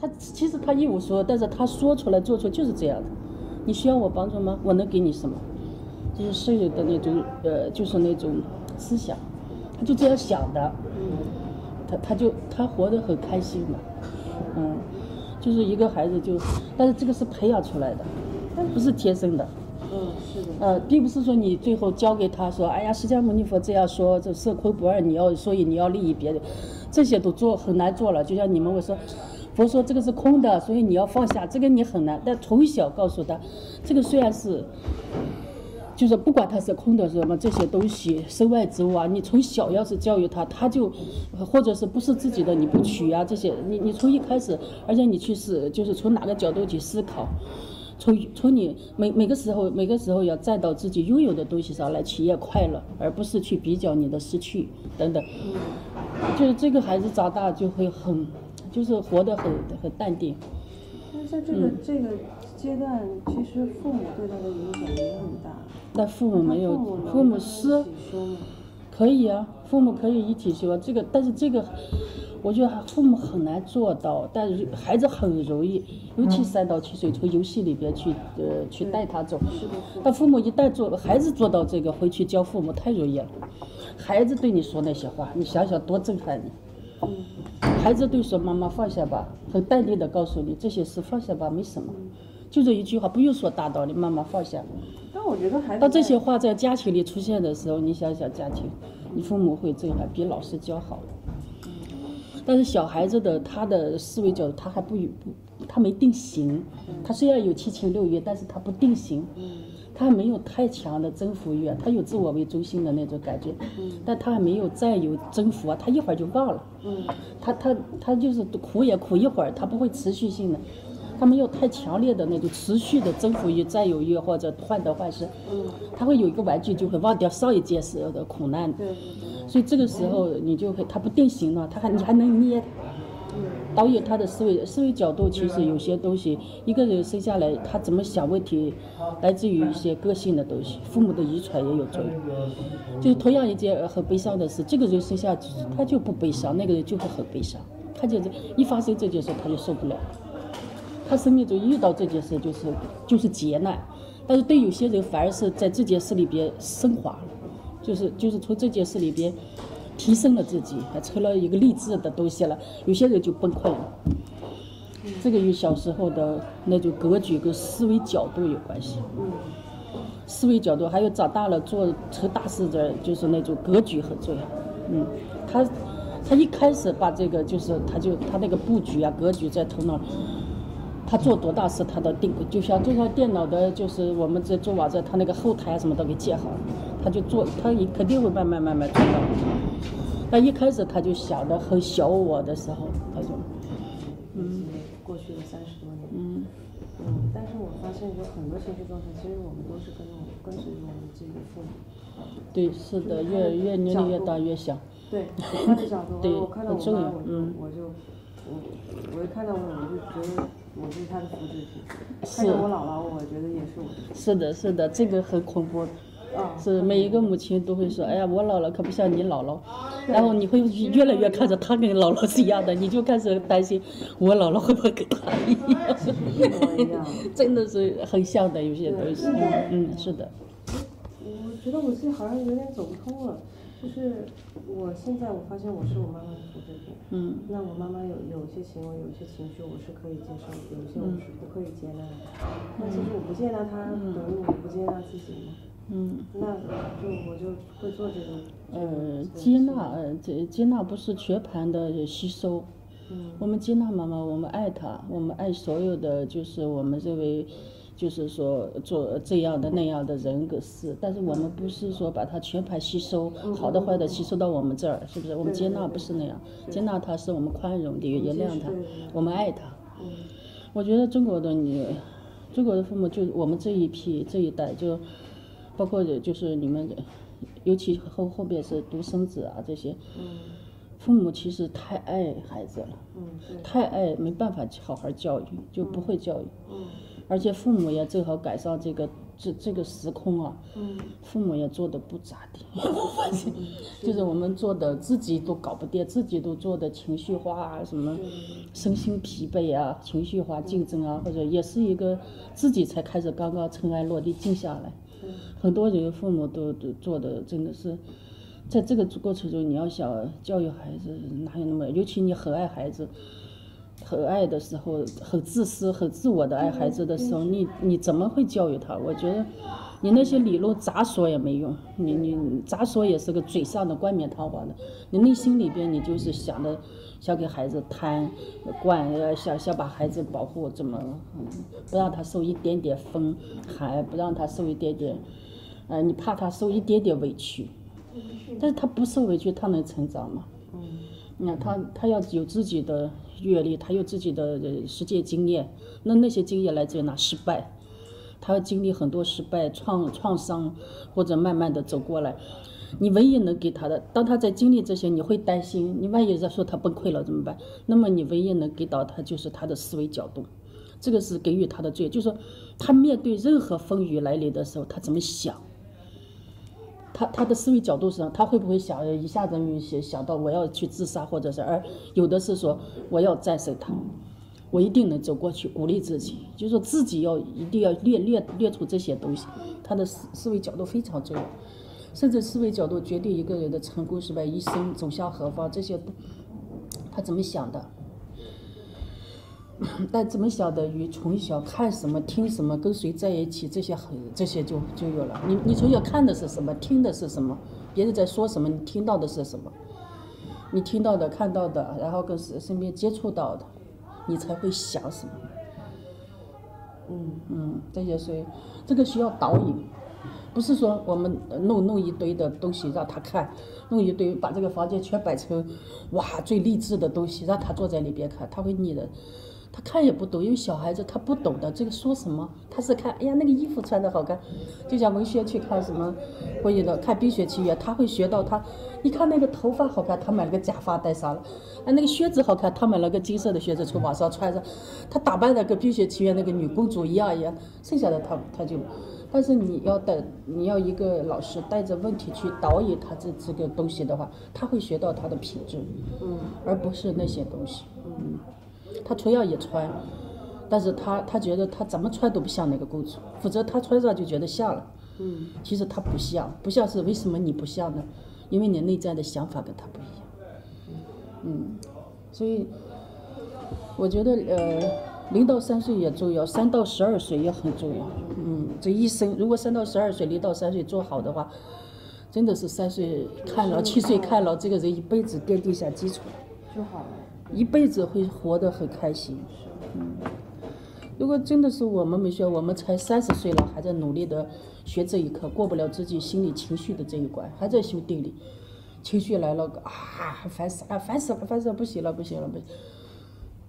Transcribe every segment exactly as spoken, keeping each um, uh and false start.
他其实他一无所有，但是他说出来做出来就是这样的。你需要我帮助吗？我能给你什么？就是所有的那种呃，就是那种思想，他就这样想的。他他就他活得很开心嘛，嗯，就是一个孩子就，但是这个是培养出来的，不是天生的。嗯，是的。呃，并不是说你最后教给他说，哎呀，释迦牟尼佛这样说，这色空不二，你要所以你要利益别人，这些都做很难做了。就像你们会说，佛说这个是空的，所以你要放下，这个你很难。但从小告诉他，这个虽然是，就是不管他是空的什么这些东西，身外之物啊，你从小要是教育他，他就，或者是不是自己的你不取啊，这些你你从一开始，而且你去是就是从哪个角度去思考。从从你每每个时候每个时候要站到自己拥有的东西上来体验快乐，而不是去比较你的失去等等。就是这个孩子长大就会很，就是活得很很淡定。那在这个、嗯、这个阶段，其实父母对他的影响也很大。但父母没有，父母, 父母是可以啊，父母可以一体修这个，但是这个。我觉得父母很难做到，但是孩子很容易，尤其三到七岁，从游戏里边去呃去带他走。但父母一旦做，孩子做到这个，回去教父母太容易了。孩子对你说那些话，你想想多震撼你。孩子对说妈妈放下吧，很淡定的告诉你这些事放下吧，没什么，就这一句话，不用说大道理，妈妈放下。但我觉得孩子当这些话在家庭里出现的时候，你想想家庭，你父母会这样，比老师教好。但是小孩子的他的思维角度，他还不不，他没定型。他虽然有七情六欲，但是他不定型，他还没有太强的征服欲，他有自我为中心的那种感觉，但他还没有占有征服啊，他一会儿就忘了。他他他就是苦也苦一会儿，他不会持续性的，他没有太强烈的那种持续的征服欲、占有欲或者患得患失。他会有一个玩具就会忘掉上一件事的苦难。所以这个时候你就会，他不定型了，他还你还能捏。导演他的思维思维角度，其实有些东西，一个人生下来他怎么想问题，来自于一些个性的东西，父母的遗传也有作用。就是同样一件很悲伤的事，这个人生下他就不悲伤，那个人就会很悲伤。看见这一发生这件事，他就受不了。他生命中遇到这件事就是就是劫难，但是对有些人反而是在这件事里边升华了。就是就是从这件事里边提升了自己，还成了一个励志的东西了。有些人就崩溃了，这个与小时候的那种格局跟思维角度有关系。思维角度还有长大了做成大事的，就是那种格局很重要。嗯，他他一开始把这个就是他就他那个布局啊格局在头脑。他做多大事，他的定就像就像电脑的，就是我们在做网站，他那个后台什么都给建好了，他就做，他肯定会慢慢慢慢做到。但一开始他就想的很小我的时候，他就，嗯，过去的三十多年，嗯，嗯，但是我发现有很多情绪状态，其实我们都是跟我跟随着我们自己的父母。对，是的，越越年龄越大越小。对，他的角度，我看到我妈，我我就我我一看到我我就觉得。我是他的复制品，看着我姥姥，我觉得也是我的。是的，是的，这个很恐怖。啊，是每一个母亲都会说：“哎呀，我姥姥可不像你姥姥。”然后你会越来越看着她跟姥姥是一样的，你就开始担心我姥姥会不会跟她一样。一模一样。真的是很像的，有些东西。嗯，是的。我觉得我自己好像有点走不通了，就是我现在我发现我是我妈妈的复制品。嗯，那我妈妈有有些行为，有些情绪，我是可以接受，有些我是不可以接纳的。那其实我不接纳她，等于我不接纳自己嘛。嗯，那就我就会做这个。呃，接纳，呃，接接纳不是全盘的吸收。嗯，我们接纳妈妈，我们爱她，我们爱所有的，就是我们认为。就是说做这样的那样的人格事，但是我们不是说把它全盘吸收，好的坏的吸收到我们这儿，是不是？我们接纳不是那样，接纳它是我们宽容的，原谅它，我们爱它。我觉得中国的你，中国的父母就我们这一批这一代，就包括就是你们，尤其后后边是独生子啊这些，父母其实太爱孩子了，太爱没办法好好教育，就不会教育。而且父母也最好改造这个这这个时空啊，嗯，父母也做的不咋地，我发现，就是我们做的自己都搞不定，自己都做的情绪化啊，什么身心疲惫啊，情绪化竞争啊，或者也是一个自己才开始刚刚尘埃落地静下来，很多人父母都都做的真的是。在这个过程中，你要想教育孩子，哪有那么？尤其你很爱孩子，很爱的时候，很自私、很自我的爱孩子的时候，你你怎么会教育他？我觉得，你那些理论咋说也没用，你你咋说也是个嘴上的冠冕堂皇的，你内心里边你就是想的，想给孩子贪，惯，想想把孩子保护，怎么、嗯、不让他受一点点风寒，不让他受一点点，呃，你怕他受一点点委屈。但是他不受委屈，他能成长吗？嗯，那、嗯、他他要有自己的阅历，他有自己的实践经验。那那些经验来自于哪？失败，他要经历很多失败、创创伤，或者慢慢的走过来。你唯一能给他的，当他在经历这些，你会担心，你万一再说他崩溃了怎么办？那么你唯一能给到他就是他的思维角度，这个是给予他的最，就是说他面对任何风雨来临的时候，他怎么想。他他的思维角度上，他会不会想一下子想到我要去自杀，或者是而有的是说我要战胜他，我一定能走过去，鼓励自己，就是说自己要一定要列列列出这些东西，他的思思维角度非常重要，甚至思维角度决定一个人的成功失败、一生走向何方，这些他怎么想的。但怎么想的与从小看什么、听什么、跟谁在一起，这些很这些就就有了。你你从小看的是什么，听的是什么，别人在说什么，你听到的是什么，你听到的、看到的，然后跟身边接触到的，你才会想什么。嗯嗯，这些所以这个需要导引，不是说我们弄弄一堆的东西让他看，弄一堆把这个房间全摆成哇最励志的东西，让他坐在里边看，他会腻的。他看也不懂，因为小孩子他不懂的这个说什么，他是看，哎呀那个衣服穿的好看，就像文学去看什么，或者看《冰雪奇缘》，他会学到他，你看那个头发好看，他买了个假发戴上了，哎那个靴子好看，他买了个金色的靴子从网上穿上，他打扮的跟《冰雪奇缘》那个女公主一样一样，剩下的他他就，但是你要带你要一个老师带着问题去导引他这这个东西的话，他会学到他的品质，嗯，而不是那些东西，嗯。他同样也穿，但是他他觉得他怎么穿都不像那个公主，否则他穿上就觉得像了。嗯，其实他不像，不像是为什么你不像呢？因为你内在的想法跟他不一样。嗯，所以我觉得呃，零到三岁也重要，三到十二岁也很重要。嗯，这一生如果三到十二岁、零到三岁做好的话，真的是三岁看老、七岁看老，这个人一辈子奠定下基础就好了。一辈子会活得很开心，嗯。如果真的是我们没学，我们才三十岁了，还在努力的学这一课，过不了自己心理情绪的这一关，还在修定力。情绪来了，啊，烦死了，烦死了，烦死了，不行了，不行了，不行。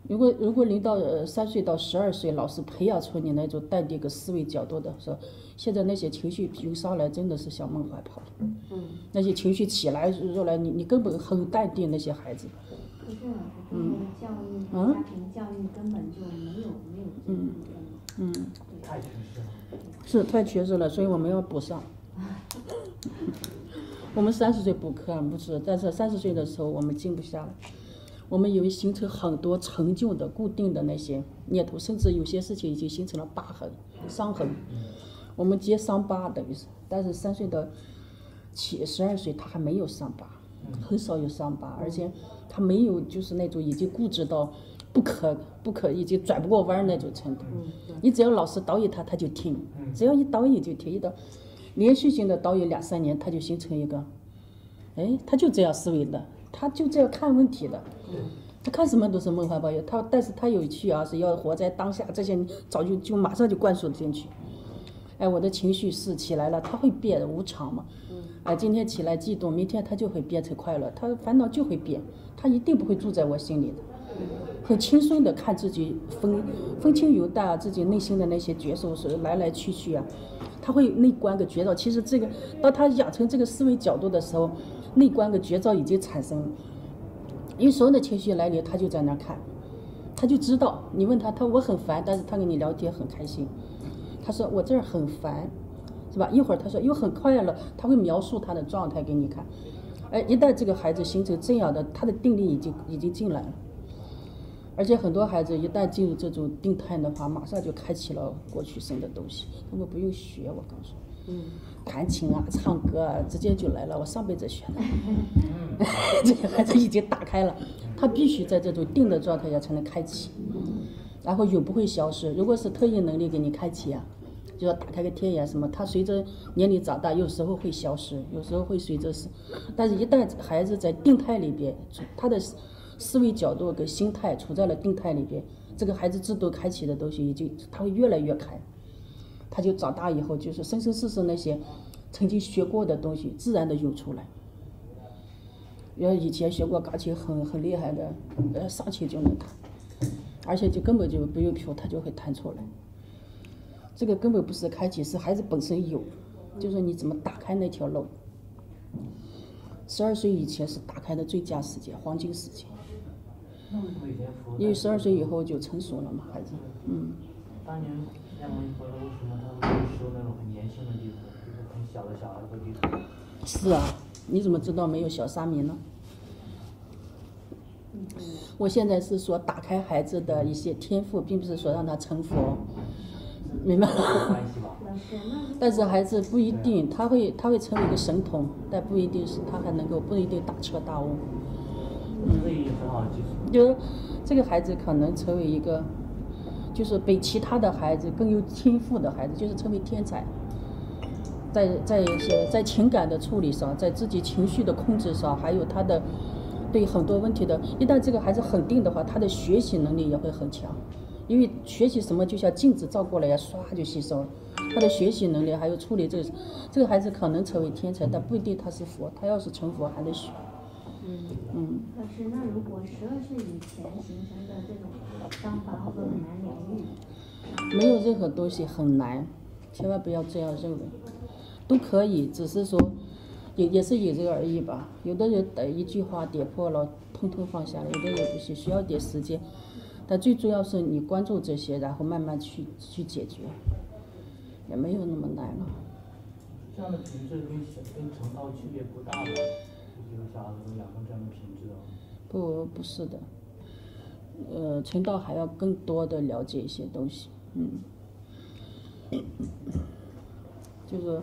如果如果零到三岁到十二岁，老师培养出你那种淡定个思维角度的时候，现在那些情绪涌上来，真的是像梦幻泡。嗯。那些情绪起来后来，你你根本很淡定，那些孩子。不是啊，嗯，教育家庭教育根本就没有没有嗯嗯，太缺失了，是太缺失了，所以我们要补上。我们三十岁补课不是，但是三十岁的时候我们静不下来，我们有形成很多陈旧的、固定的那些念头，甚至有些事情已经形成了疤痕、伤痕，我们接伤疤等于是，但是三岁的起十二岁他还没有伤疤。很少有伤疤，而且他没有就是那种已经固执到不可不可已经转不过弯那种程度。你只要老师导引他，他就听，只要一导引就听，一导连续性的导引两三年，他就形成一个，哎，他就这样思维的，他就这样看问题的，他看什么都是梦幻泡影。他但是他有趣啊，是要活在当下，这些早就就马上就灌输进去。哎，我的情绪是起来了，它会变，无常嘛。啊，今天起来嫉妒，明天它就会变成快乐，它烦恼就会变，它一定不会住在我心里的。很轻松的看自己风风轻云淡啊，自己内心的那些角色是来来去去啊，他会内观个觉照。其实这个，当他养成这个思维角度的时候，内观个觉照已经产生了。因为所有的情绪来临，他就在那看，他就知道你问他，他我很烦，但是他跟你聊天很开心。他说我这儿很烦，是吧？一会儿他说又很快乐，他会描述他的状态给你看。哎，一旦这个孩子形成这样的，他的定力已经已经进来了。而且很多孩子一旦进入这种定态的话，马上就开启了过去生的东西，根本不用学。我告诉你，嗯，弹琴啊、唱歌啊，直接就来了。我上辈子学的，这个孩子已经打开了，他必须在这种定的状态下才能开启，然后永不会消失。如果是特异能力给你开启啊，就要打开个天眼什么，他随着年龄长大，有时候会消失，有时候会随着是，但是一旦孩子在定态里边，他的思维角度跟心态处在了定态里边，这个孩子自动开启的东西，也就他会越来越开，他就长大以后就是生生世世那些曾经学过的东西，自然的涌出来。因为以前学过钢琴很很厉害的，呃，上去就能弹，而且就根本就不用谱，他就会弹出来。这个根本不是开启，是孩子本身有，就是你怎么打开那条路。十二岁以前是打开的最佳时间，黄金时间。因为十二岁以后就成熟了嘛，孩子。嗯。当年亚文佛为什么他会收那种很年轻的弟子，就是很小的小孩做弟子？是啊，你怎么知道没有小沙弥呢？我现在是说打开孩子的一些天赋，并不是说让他成佛，明白吗？但是孩子不一定，他会他会成为一个神童，但不一定是他还能够，不一定大彻大悟。嗯，就是这个孩子可能成为一个，就是比其他的孩子更有天赋的孩子，就是成为天才。在在一些在情感的处理上，在自己情绪的控制上，还有他的对很多问题的，一旦这个孩子很定的话，他的学习能力也会很强。因为学习什么就像镜子照过来呀，唰就吸收了。他的学习能力还有处理这个，这个孩子可能成为天才，但不一定他是佛。他要是成佛还得学。嗯，老师，那如果十二岁以前形成的这种方法，会很难疗愈？没有任何东西很难，千万不要这样认为，都可以，只是说也也是因人而异吧。有的人得一句话点破了，通通放下了；有的人不是需要点时间，但最重要是你关注这些，然后慢慢去去解决，也没有那么难了。这样的品质跟跟成道区别不大吗？有小孩子养成这样的品质哦？不，不是的。呃，成道还要更多的了解一些东西，嗯，就是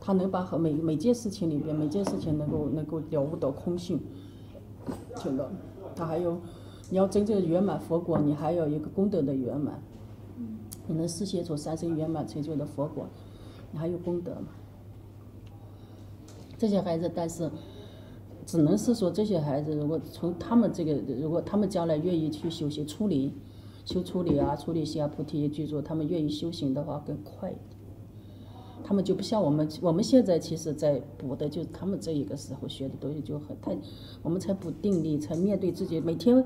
他能把每每件事情里边，每件事情能够能够了悟到空性，成道。他还有，你要真正圆满佛果，你还有一个功德的圆满，你能实现从三生圆满成就的佛果，你还有功德嘛？这些孩子，但是。只能是说，这些孩子如果从他们这个，如果他们将来愿意去修行处理、修处理啊、处理心啊、菩提具足，他们愿意修行的话更快一点。他们就不像我们，我们现在其实在补的就是他们这一个时候学的东西就很太，我们才补定力，才面对自己每天。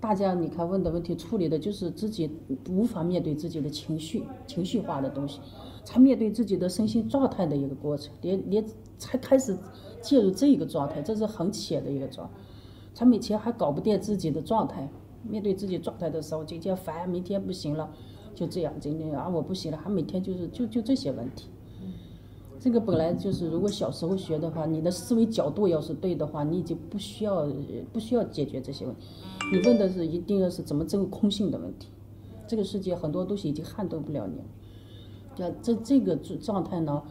大家你看问的问题处理的就是自己无法面对自己的情绪、情绪化的东西，才面对自己的身心状态的一个过程，连连才开始介入这一个状态，这是很浅的一个状态。他以前还搞不定自己的状态，面对自己状态的时候，今天烦，明天不行了，就这样，今天啊我不行了，还每天就是就就这些问题。这个本来就是，如果小时候学的话，你的思维角度要是对的话，你已经不需要不需要解决这些问题。你问的是一定要是怎么证悟空性的问题。这个世界很多东西已经撼动不了你了。这这个状态呢，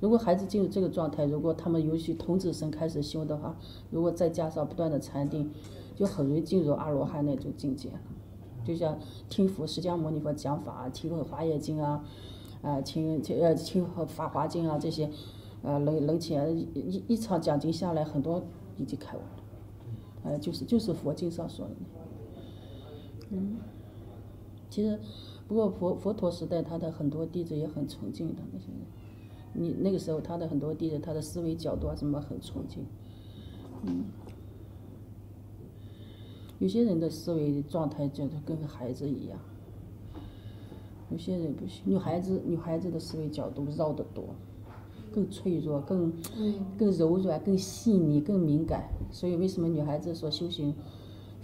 如果孩子进入这个状态，如果他们尤其童子身开始修的话，如果再加上不断的禅定，就很容易进入阿罗汉那种境界了。就像听佛释迦牟尼佛讲法，听《华严经》啊。啊，清清呃清和法华经啊这些，呃能能起一一场讲经下来，很多已经开悟了，呃就是就是佛经上说的，嗯，其实不过佛佛陀时代他的很多弟子也很崇敬的那些人，你那个时候他的很多弟子他的思维角度啊什么很崇敬，嗯，有些人的思维状态就是跟孩子一样。有些人不行，女孩子女孩子的思维角度绕得多，更脆弱，更更柔软，更细腻，更敏感。所以为什么女孩子说修行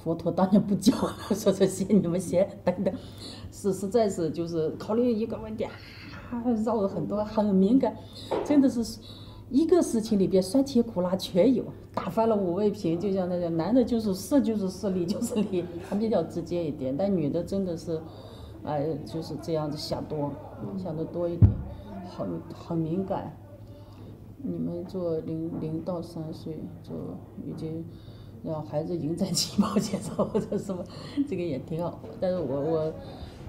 佛陀当年不教我说这些，你们先等等，是实在是就是考虑一个问题啊，绕了很多，很敏感，真的是一个事情里边酸甜苦辣全有，打翻了五味瓶。就像那个男的就是是就是是理就是理，还比较直接一点，但女的真的是，哎、呃，就是这样子想多，想的多一点，好好敏感。你们做零零到三岁就已经让孩子赢在起跑线上或者什么，这个也挺好。但是我我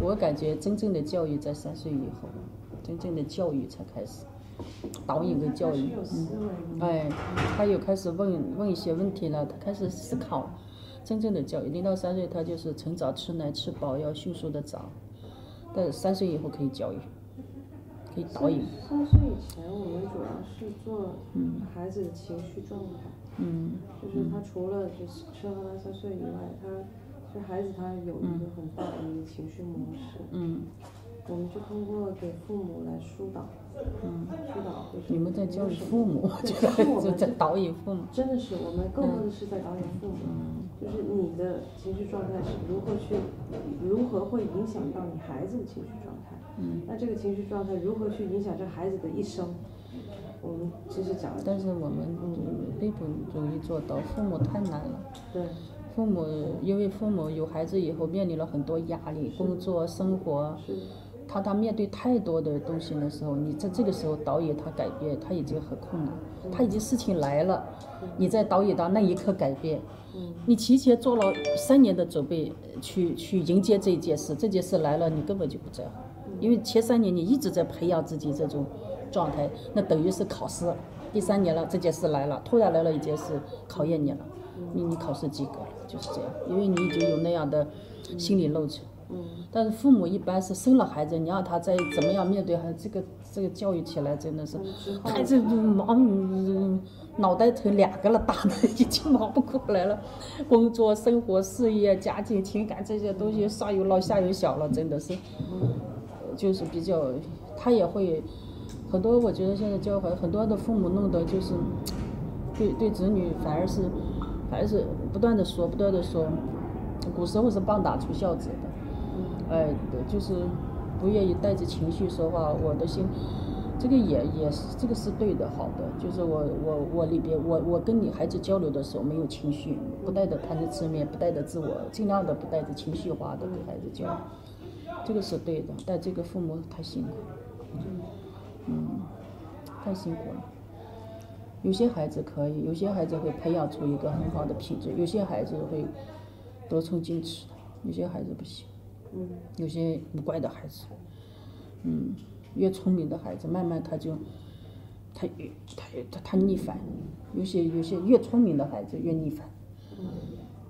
我感觉真正的教育在三岁以后，真正的教育才开始，导引跟教育，嗯，哎，他有开始问问一些问题了，他开始思考。真正的教育，零到三岁他就是趁早吃奶吃饱，要迅速的长，但是三岁以后可以教育。导引三岁以前，我们主要是做孩子的情绪状态，嗯，就是他除了就是生到他三岁以外，他就是孩子他有一个很大的一个情绪模式，嗯，我们就通过给父母来疏导，嗯，疏导就是你们在教育父母，就是在导引父母，真的是我们更多的是在导引父母，就是你的情绪状态是如何去，如何会影响到你孩子的情绪状态。嗯，那这个情绪状态如何去影响这孩子的一生？我们其实讲，但是我们并不容易做到，父母太难了。对，父母因为父母有孩子以后面临了很多压力，工作、生活，他他面对太多的东西的时候，你在这个时候导引他改变，他已经很困难，他已经事情来了，你在导引他那一刻改变。你提前做了三年的准备去去迎接这件事，这件事来了，你根本就不在乎。因为前三年你一直在培养自己这种状态，那等于是考试。第三年了，这件事来了，突然来了一件事考验你了，你你考试及格了，就是这样。因为你已经有那样的心理漏程。嗯。但是父母一般是生了孩子，你让他再怎么样面对孩子，这个这个教育起来真的是，孩子忙脑袋疼两个了，大的已经忙不过来了，工作、生活、事业、家庭、情感这些东西，上有老下有小了，真的是。就是比较，他也会很多。我觉得现在教孩很多的父母弄得就是对对子女反而是反而是不断的说不断的说，古时候是棒打出孝子的，哎，就是不愿意带着情绪说话。我的心，这个也也是这个是对的，好的。就是我我我里边我我跟你孩子交流的时候没有情绪，不带着贪嗔痴慢，不带着自我，尽量的不带着情绪化的给孩子教育。这个是对的，但这个父母太辛苦，嗯，太辛苦了。有些孩子可以，有些孩子会培养出一个很好的品质，有些孩子会得寸进尺，有些孩子不行，嗯，有些不乖的孩子，嗯，越聪明的孩子，慢慢他就他越他他他逆反，有些有些越聪明的孩子越逆反，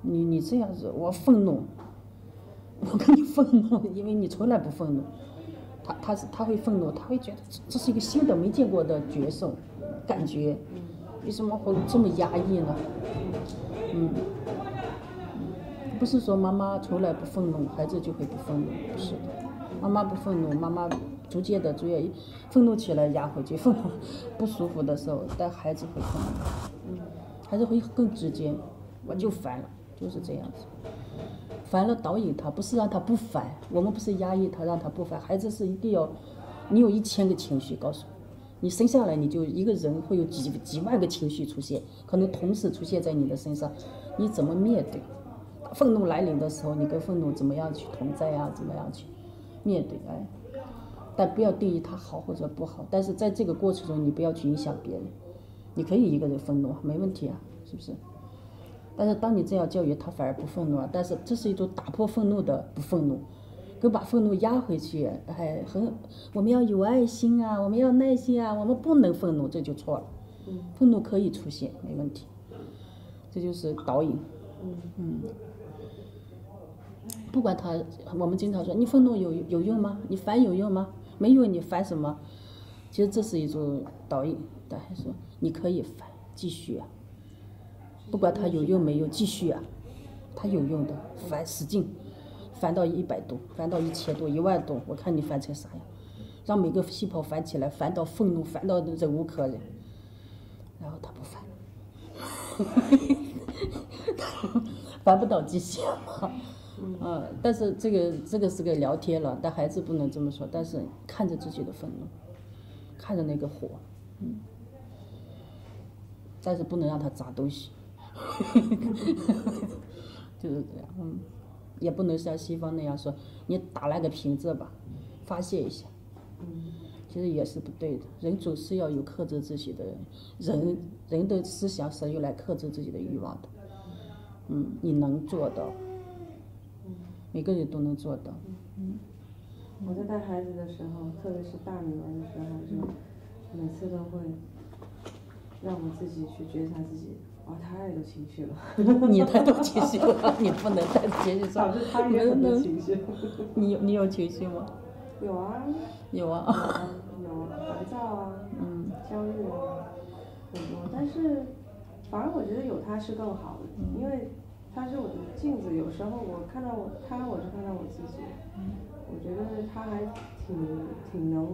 你你这样子，我愤怒。我跟你愤怒，因为你从来不愤怒，他他是他会愤怒，他会觉得这是一个新的没见过的角色，感觉，为什么会这么压抑呢？嗯，不是说妈妈从来不愤怒，孩子就会不愤怒，不是的，妈妈不愤怒，妈妈逐渐的逐渐愤怒起来压回去，愤怒不舒服的时候，但孩子会愤怒，嗯，孩子会更直接，我就烦了，就是这样子。烦了导引他，不是让他不烦，我们不是压抑他让他不烦，孩子是一定要，你有一千个情绪，告诉我，你生下来你就一个人会有几几万个情绪出现，可能同时出现在你的身上，你怎么面对？愤怒来临的时候，你跟愤怒怎么样去同在呀、啊？怎么样去面对？哎，但不要定义他好或者不好，但是在这个过程中，你不要去影响别人，你可以一个人愤怒，没问题啊，是不是？但是当你这样教育他，反而不愤怒啊！但是这是一种打破愤怒的不愤怒，跟把愤怒压回去，哎，很，我们要有爱心啊，我们要耐心啊，我们不能愤怒，这就错了。嗯，愤怒可以出现，没问题。这就是导引。嗯嗯。不管他，我们经常说，你愤怒有有用吗？你烦有用吗？没用，你烦什么？其实这是一种导引，但还说你可以烦，继续啊。不管他有用没用，继续啊，他有用的，烦使劲，烦到一百度，烦到一千度，一万度，我看你烦成啥样，让每个细胞烦起来，烦到愤怒，烦到忍无可忍，然后他不烦了，烦不倒机械嘛。嗯、啊，但是这个这个是个聊天了，但孩子不能这么说。但是看着自己的愤怒，看着那个火，嗯，但是不能让他砸东西，就是这样。嗯，也不能像西方那样说，你打烂个瓶子吧，发泄一下。嗯，其实也是不对的。人总是要有克制自己的人，人的思想是用来克制自己的欲望的。嗯，你能做到。每个人都能做到。嗯，我在带孩子的时候，特别是大女儿的时候，就每次都会让我自己去觉察自己，哇，太多情绪了。你太多情绪了，你不能带情绪上。导致他也很多情绪。你你有情绪吗？有啊。有啊。有啊，烦躁啊，嗯，焦虑啊，很多。但是，反而我觉得有他是更好的，嗯、因为。他是我的镜子，有时候我看到我他，我就看到我自己。我觉得他还挺挺能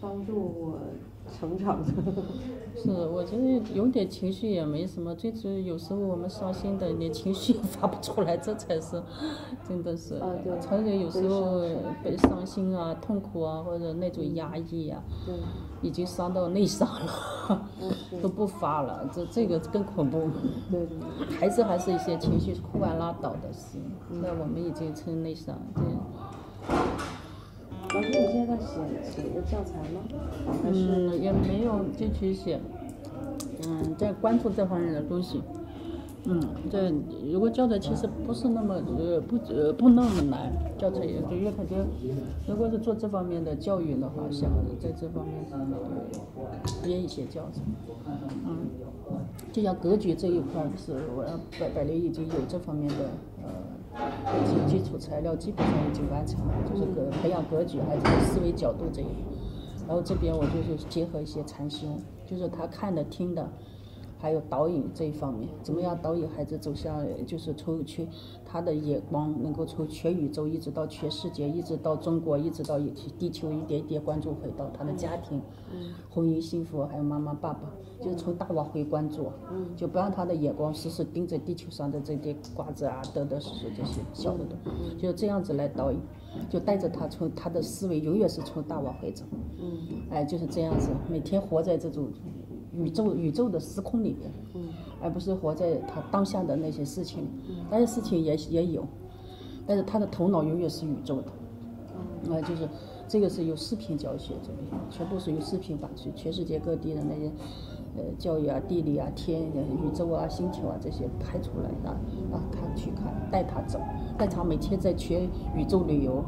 帮助我成长的。是，我觉得有点情绪也没什么，最主要有时候我们伤心的连情绪发不出来，这才是真的是。啊，对。成人有时候被伤心啊、痛苦啊，或者那种压抑啊，已经伤到内伤了。都不发了，这这个更恐怖。对对对，孩子还是一些情绪哭完拉倒的事，那、嗯、我们已经成内伤。对。老师，你现在在写写一个教材吗？嗯，也没有继续写，嗯，在关注这方面的东西。嗯，这如果教材其实不是那么呃不呃不那么难，教材也就越感觉，如果是做这方面的教育的话，想在这方面编一些教材。嗯，就像格局这一块是我百百灵已经有这方面的呃基基础材料，基本上已经完成了，就是格培养格局还有思维角度这一块。然后这边我就是结合一些禅修，就是他看的听的。还有导引这一方面，怎么样导引孩子走向，就是从去他的眼光能够从全宇宙一直到全世界，一直到中国，一直到地球，一点一点关注回到他的家庭、嗯、婚姻幸福，还有妈妈爸爸，就是从大往回关注，嗯、就不让他的眼光时时盯着地球上的这些瓜子啊、得得失失这些小的东西，嗯、就这样子来导引，就带着他从他的思维永远是从大往回走，嗯、哎，就是这样子，每天活在这种。宇宙宇宙的时空里面，嗯、而不是活在他当下的那些事情里。嗯、但是事情也也有，但是他的头脑永远是宇宙的。那、嗯呃、就是这个是有视频教学这边，全部是有视频版，全全世界各地的那些呃教育啊、地理啊、天宇宙啊、星球啊这些拍出来的，让他去看，带他走，带他每天在全宇宙旅游。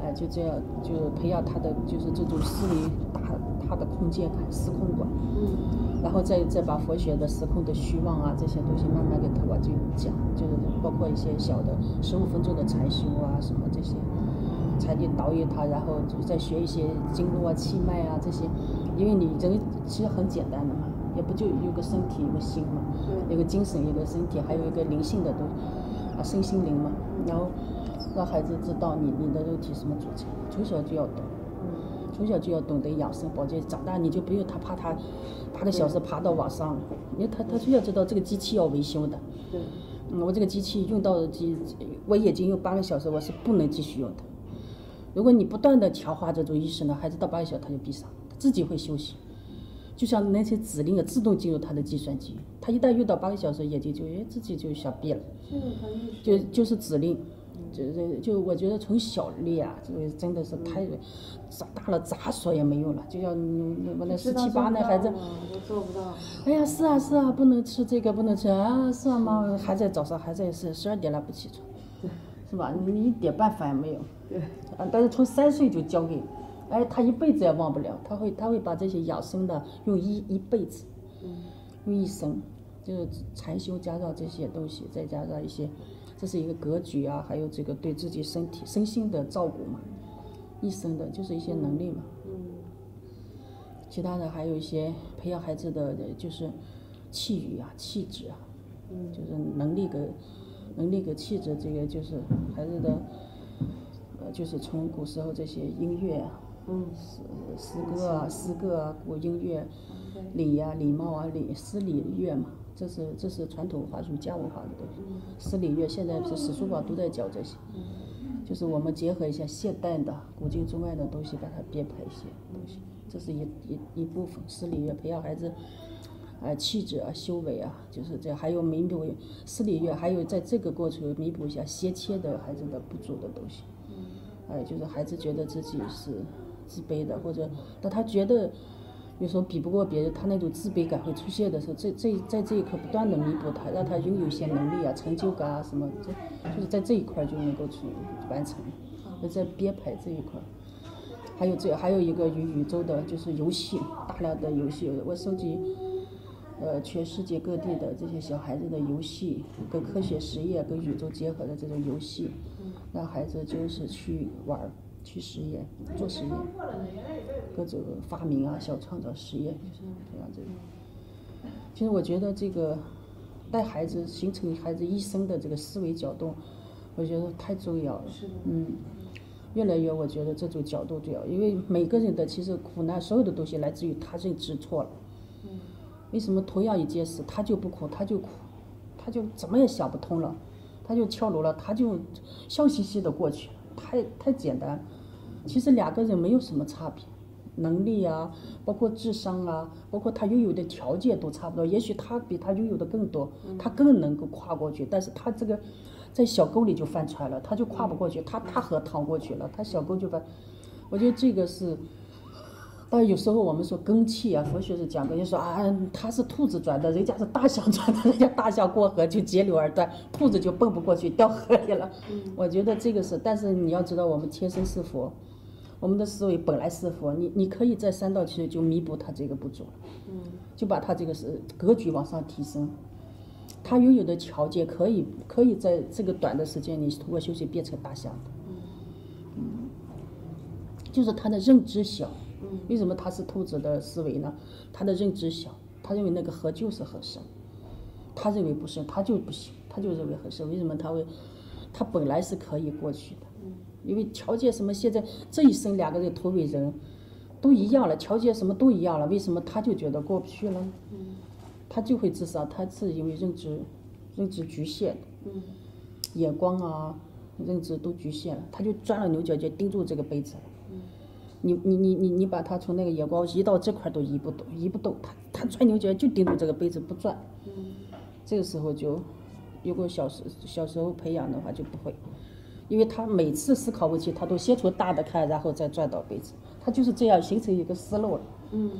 哎、呃，就这样，就是培养他的就是这种思维大。他的空间感、时空观，嗯，然后再再把佛学的时空的虚妄啊这些东西慢慢给他往这讲，就是包括一些小的十五分钟的禅修啊什么这些，才能导引他，然后就再学一些经络啊、气脉啊这些，因为你人其实很简单的嘛，也不就有个身体、有个心嘛，有个精神、有个身体，还有一个灵性的东西啊，身心灵嘛，然后让孩子知道你你的肉体什么组成，从小就要懂。从小就要懂得养生保健，长大你就不用他怕他八个小时爬到网上，因为他他就要知道这个机器要维修的。对，嗯，我这个机器用到几，我已经用八个小时，我是不能继续用的。如果你不断的强化这种意识呢，孩子到八个小时他就闭上，他自己会休息。就像那些指令啊，自动进入他的计算机，他一旦用到八个小时，眼睛就哎自己就想闭了，就就是指令。就就我觉得从小练啊，这个真的是太，长大了咋说也没用了。就像我那十七八那孩子，我做不到。哎呀，是啊是啊，不能吃这个，不能吃啊，是啊妈，还在早上还在是十二点了不起床，是吧？你一点办法也没有。对。啊，但是从三岁就教给，哎，他一辈子也忘不了，他会他会把这些养生的用一一辈子，用一生，就是禅修加上这些东西，再加上一些。这是一个格局啊，还有这个对自己身体、身心的照顾嘛，一生的就是一些能力嘛。嗯。其他的还有一些培养孩子的，就是气宇啊、气质啊，嗯，就是能力跟能力跟气质，这个就是孩子的，呃，就是从古时候这些音乐啊，嗯，诗诗歌啊、诗歌啊、古音乐，礼呀、啊、礼貌啊、礼诗礼乐嘛。这是这是传统华儒家文化的东西。十礼乐现在是史书馆都在教这些，就是我们结合一下现代的古今中外的东西，把它编排一些东西。这是一一一部分十礼乐培养孩子，啊、呃、气质啊修为啊，就是这还有弥补十礼乐，还有在这个过程弥补一下先天的孩子的不足的东西。哎、呃，就是孩子觉得自己是自卑的，或者当他觉得。有时候比不过别人，他那种自卑感会出现的时候，这这在这一刻不断的弥补他，让他拥有一些能力啊、成就感啊什么，这就是在这一块就能够去完成。那在编排这一块，还有这还有一个与宇宙的，就是游戏，大量的游戏，我收集，呃，全世界各地的这些小孩子的游戏，跟科学实验、跟宇宙结合的这种游戏，让孩子就是去玩。去实验，做实验，各种发明啊、小创造实验，这样子。其实我觉得这个带孩子形成孩子一生的这个思维角度，我觉得太重要了。嗯，越来越我觉得这种角度重要，因为每个人的其实苦难，所有的东西来自于他认知错了。为什么同样一件事，他就不苦，他就苦，他就怎么也想不通了，他就跳楼了，他就笑嘻嘻的过去，太太简单。其实两个人没有什么差别，能力啊，包括智商啊，包括他拥有的条件都差不多。也许他比他拥有的更多，他更能够跨过去，但是他这个在小沟里就翻船了，他就跨不过去，他他河淌过去了，他小沟就翻。我觉得这个是，但有时候我们说根气啊，佛学是讲根，就说啊，他是兔子转的，人家是大象转的，人家大象过河就截流而断，兔子就蹦不过去掉河里了。我觉得这个是，但是你要知道，我们天生是佛。我们的思维本来是佛，你你可以在三道七就弥补他这个不足了，嗯，就把他这个是格局往上提升，他拥有的条件可以可以在这个短的时间里通过修行变成大象的，嗯，就是他的认知小，嗯，为什么他是兔子的思维呢？他的认知小，他认为那个河就是很深，他认为不深，他就不行，他就认为很深，为什么他会？他本来是可以过去的。因为条件什么，现在这一生两个人同为人，都一样了，条件什么都一样了，为什么他就觉得过不去了？嗯，他就会自杀，他是因为认知，认知局限，嗯，眼光啊，认知都局限了，他就钻了牛角尖，盯住这个杯子了。嗯，你你你你你把他从那个眼光移到这块都移不动，移不动，他他钻牛角就盯住这个杯子不转。嗯，这个时候就，如果小时小时候培养的话就不会。因为他每次思考问题，他都先从大的看，然后再转到杯子，他就是这样形成一个思路了。嗯，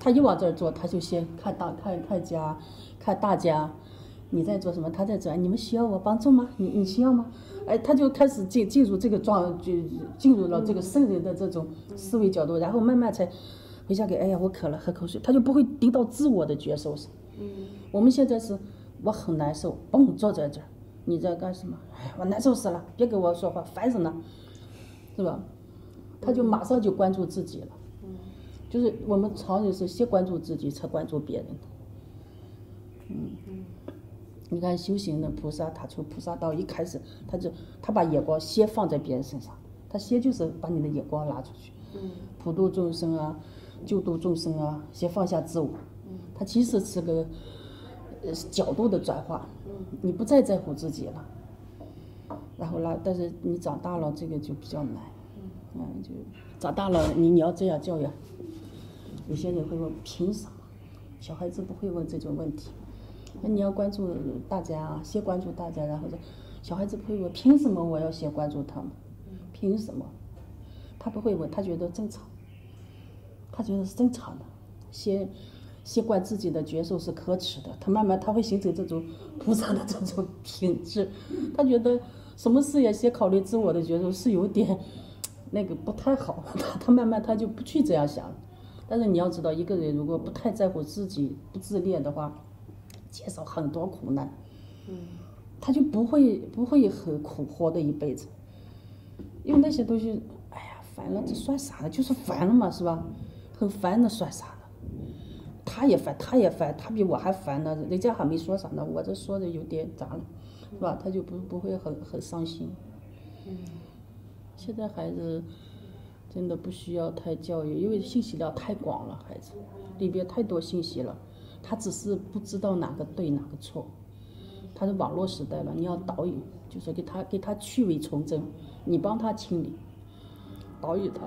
他一往这儿做，他就先看大看看家，看大家，你在做什么？他在做，你们需要我帮助吗？你你需要吗？哎，他就开始进进入这个状，就进入了这个圣人的这种思维角度，然后慢慢才回想给，哎呀，我渴了，喝口水，他就不会盯到自我的觉受上。嗯，我们现在是，我很难受，嘣，坐在这儿。你在干什么？哎，我难受死了！别跟我说话，烦死了，是吧？他就马上就关注自己了。嗯，就是我们常人是先关注自己，才关注别人的。嗯，嗯你看修行的菩萨，他从菩萨道一开始，他就他把眼光先放在别人身上，他先就是把你的眼光拉出去。嗯，普度众生啊，救度众生啊，先放下自我。嗯，他其实是个。角度的转化，你不再在乎自己了，然后啦，但是你长大了，这个就比较难，嗯，就长大了，你你要这样教育，有些人会问凭啥？小孩子不会问这种问题，那你要关注大家啊，先关注大家，然后小孩子不会问凭什么我要先关注他们，凭什么？他不会问，他觉得正常，他觉得是正常的，先。习惯自己的觉受是可耻的，他慢慢他会形成这种菩萨的这种品质，他觉得什么事也先考虑自我的觉受是有点那个不太好，他他慢慢他就不去这样想。但是你要知道，一个人如果不太在乎自己，不自恋的话，减少很多苦难，嗯，他就不会不会很苦活的一辈子，因为那些东西，哎呀烦了，这算啥呢？就是烦了嘛，是吧？很烦的算啥？他也烦，他也烦，他比我还烦呢。人家还没说啥呢，我这说的有点杂了，是吧？他就不不会很很伤心。嗯，现在孩子真的不需要太教育，因为信息量太广了，孩子里边太多信息了。他只是不知道哪个对哪个错。他是网络时代了，你要导引，就是给他给他去伪从政，你帮他清理，导引他。